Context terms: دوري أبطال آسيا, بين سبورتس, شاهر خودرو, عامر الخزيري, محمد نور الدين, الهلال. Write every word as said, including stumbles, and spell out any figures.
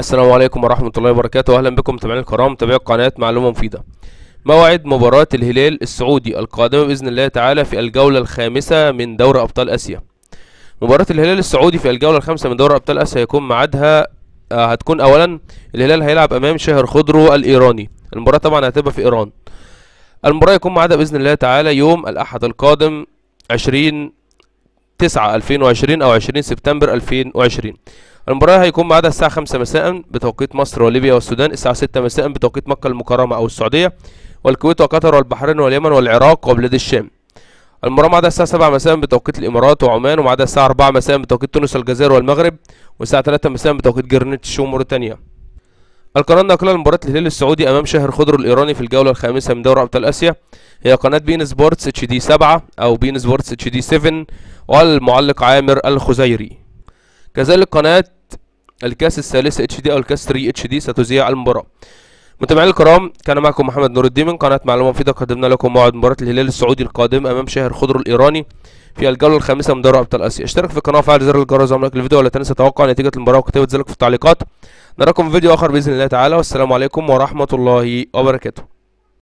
السلام عليكم ورحمة الله وبركاته. أهلا بكم متابعينا الكرام متابعي قناة معلومة مفيدة. موعد مباراة الهلال السعودي القادمة بإذن الله تعالى في الجولة الخامسة من دوري أبطال آسيا. مباراة الهلال السعودي في الجولة الخامسة من دوري أبطال آسيا هيكون ميعادها آه هتكون أولا الهلال هيلعب أمام شاهر خودرو الإيراني. المباراة طبعا هتبقى في إيران. المباراة هيكون ميعادها بإذن الله تعالى يوم الأحد القادم عشرين تسعة ألفين وعشرين أو عشرين سبتمبر ألفين وعشرين. المباراة هيكون ميعادها الساعة خمسة مساء بتوقيت مصر وليبيا والسودان، الساعة ستة مساء بتوقيت مكة المكرمة أو السعودية والكويت وقطر والبحرين واليمن والعراق وبلاد الشام. المباراة ميعادها الساعة سبعة مساء بتوقيت الإمارات وعمان، وميعادها الساعة أربعة مساء بتوقيت تونس والجزائر والمغرب، والساعة ثلاثة مساء بتوقيت جرينتش وموريتانيا. القناة الناقلة لمباراة الهلال السعودي أمام شاهر خودرو الإيراني في الجولة الخامسة من دوري أبطال آسيا هي قناة بين سبورتس اتش دي سبعة أو بين سبورتس اتش دي سبعة والمعلق عامر الخزيري. كذلك قناة الكاس الثالثة اتش دي أو الكاس ثلاثة اتش دي ستذيع المباراة. متابعينا الكرام، كان معكم محمد نور الدين من قناة معلومة مفيدة، قدمنا لكم موعد مباراة الهلال السعودي القادم أمام شاهر خودرو الإيراني في الجولة الخامسة من دوري أبطال آسيا. اشترك في القناة وفعل زر الجرس وعمل لايك للفيديو، ولا تنسى توقع نتيجة المباراة وكتابة ذلك في التعليقات. نراكم في فيديو آخر بإذن الله تعالى، والسلام عليكم ورحمة الله وبركاته.